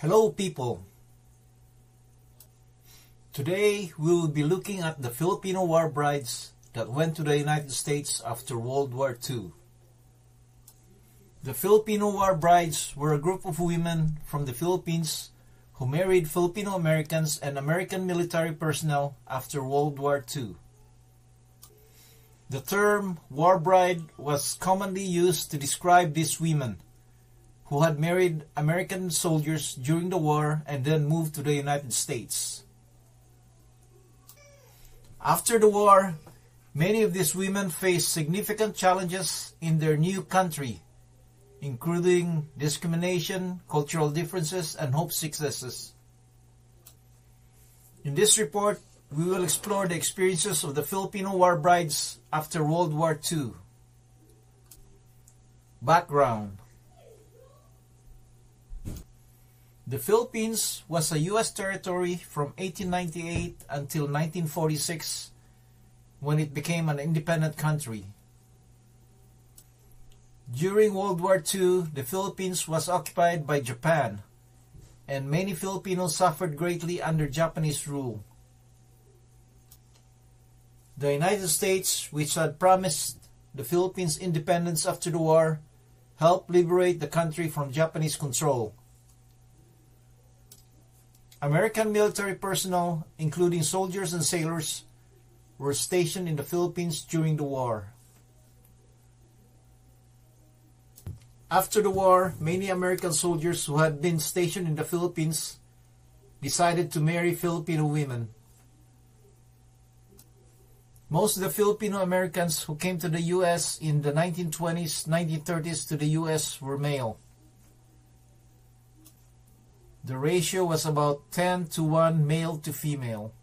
Hello people! Today we will be looking at the Filipino war brides that went to the United States after World War II. The Filipino war brides were a group of women from the Philippines who married Filipino Americans and American military personnel after World War II. The term war bride was commonly used to describe these women who had married American soldiers during the war and then moved to the United States. After the war, many of these women faced significant challenges in their new country, including discrimination, cultural differences, and homesicknesses. In this report, we will explore the experiences of the Filipino war brides after World War II. Background. The Philippines was a U.S. territory from 1898 until 1946, when it became an independent country. During World War II, the Philippines was occupied by Japan, and many Filipinos suffered greatly under Japanese rule. The United States, which had promised the Philippines independence after the war, helped liberate the country from Japanese control. American military personnel, including soldiers and sailors, were stationed in the Philippines during the war. After the war, many American soldiers who had been stationed in the Philippines decided to marry Filipino women. Most of the Filipino Americans who came to the U.S. in the 1920s, 1930s to the U.S. were male. The ratio was about 10-to-1 male to female.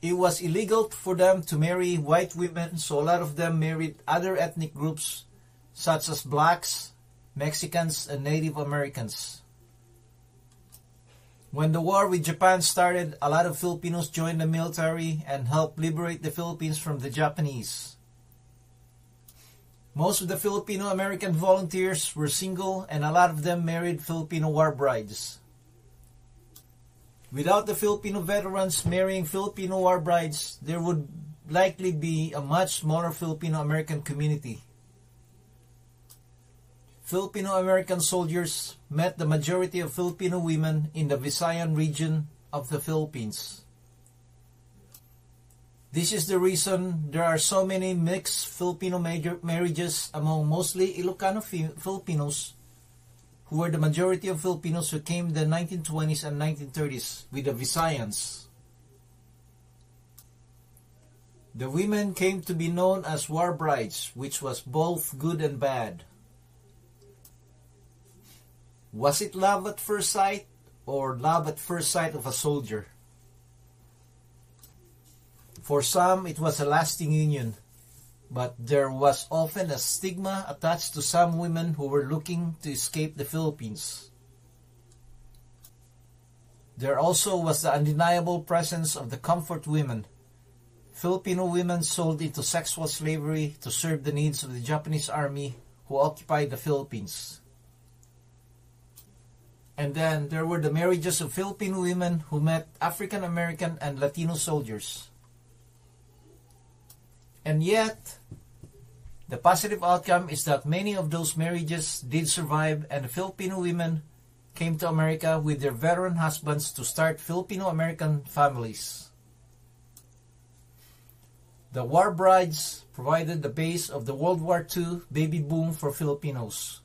It was illegal for them to marry white women, so a lot of them married other ethnic groups such as blacks, Mexicans, and Native Americans. When the war with Japan started, a lot of Filipinos joined the military and helped liberate the Philippines from the Japanese. Most of the Filipino-American volunteers were single, and a lot of them married Filipino war brides. Without the Filipino veterans marrying Filipino war brides, there would likely be a much smaller Filipino-American community. Filipino-American soldiers met the majority of Filipino women in the Visayan region of the Philippines. This is the reason there are so many mixed Filipino marriages among mostly Ilocano Filipinos, who were the majority of Filipinos who came in the 1920s and 1930s with the Visayans. The women came to be known as war brides, which was both good and bad. Was it love at first sight, or love at first sight of a soldier? For some, it was a lasting union, but there was often a stigma attached to some women who were looking to escape the Philippines. There also was the undeniable presence of the comfort women, Filipino women sold into sexual slavery to serve the needs of the Japanese army who occupied the Philippines. And then there were the marriages of Filipino women who met African American and Latino soldiers. And yet, the positive outcome is that many of those marriages did survive, and the Filipino women came to America with their veteran husbands to start Filipino-American families. The war brides provided the base of the World War II baby boom for Filipinos.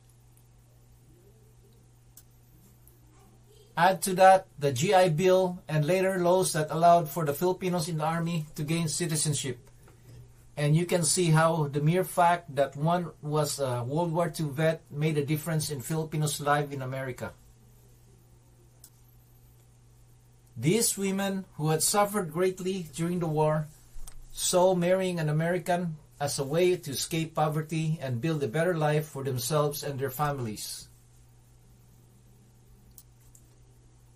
Add to that the GI Bill and later laws that allowed for the Filipinos in the army to gain citizenship. And you can see how the mere fact that one was a World War II vet made a difference in Filipinos' lives in America. These women, who had suffered greatly during the war, saw marrying an American as a way to escape poverty and build a better life for themselves and their families.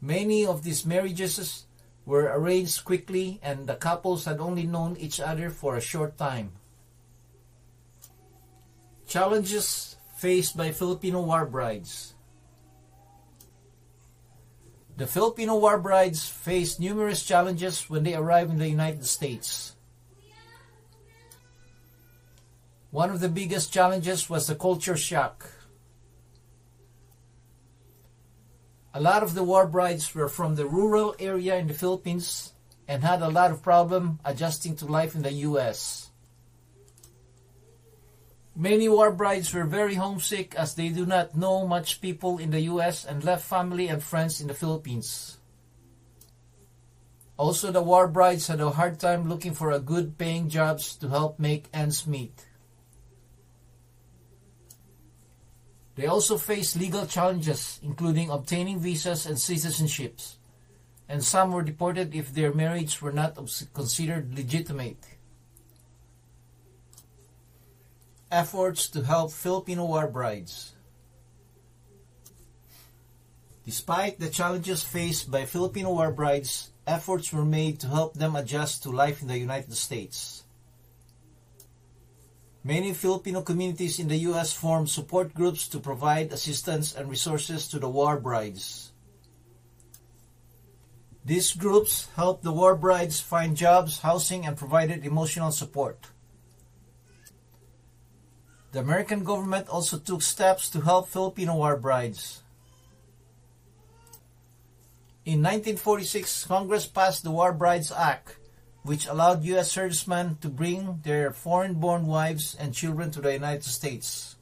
Many of these marriages were arranged quickly, and the couples had only known each other for a short time. Challenges faced by Filipino war brides. The Filipino war brides faced numerous challenges when they arrived in the United States. One of the biggest challenges was the culture shock. A lot of the war brides were from the rural area in the Philippines and had a lot of problem adjusting to life in the U.S. Many war brides were very homesick as they do not know much people in the U.S. and left family and friends in the Philippines. Also, the war brides had a hard time looking for a good paying jobs to help make ends meet. They also faced legal challenges, including obtaining visas and citizenships, and some were deported if their marriages were not considered legitimate. Efforts to help Filipino war brides. Despite the challenges faced by Filipino war brides, efforts were made to help them adjust to life in the United States. Many Filipino communities in the U.S. formed support groups to provide assistance and resources to the war brides. These groups helped the war brides find jobs, housing, and provided emotional support. The American government also took steps to help Filipino war brides. In 1946, Congress passed the War Brides Act, which allowed U.S. servicemen to bring their foreign-born wives and children to the United States.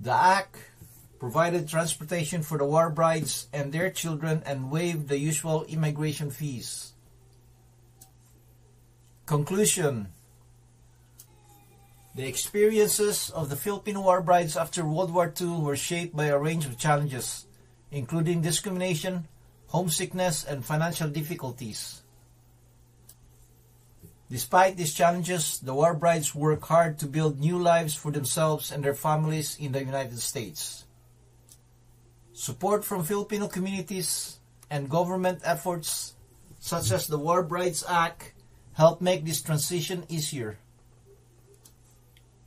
The Act provided transportation for the war brides and their children and waived the usual immigration fees. Conclusion: the experiences of the Filipino war brides after World War II were shaped by a range of challenges, including discrimination, homesickness, and financial difficulties. Despite these challenges, the war brides work hard to build new lives for themselves and their families in the United States. Support from Filipino communities and government efforts, such as the War Brides Act, help make this transition easier.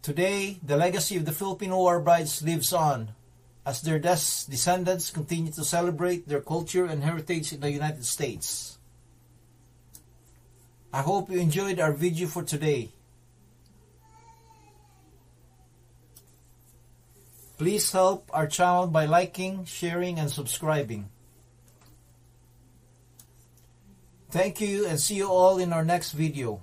Today, the legacy of the Filipino war brides lives on, as their descendants continue to celebrate their culture and heritage in the United States. I hope you enjoyed our video for today. Please help our channel by liking, sharing, and subscribing. Thank you and see you all in our next video.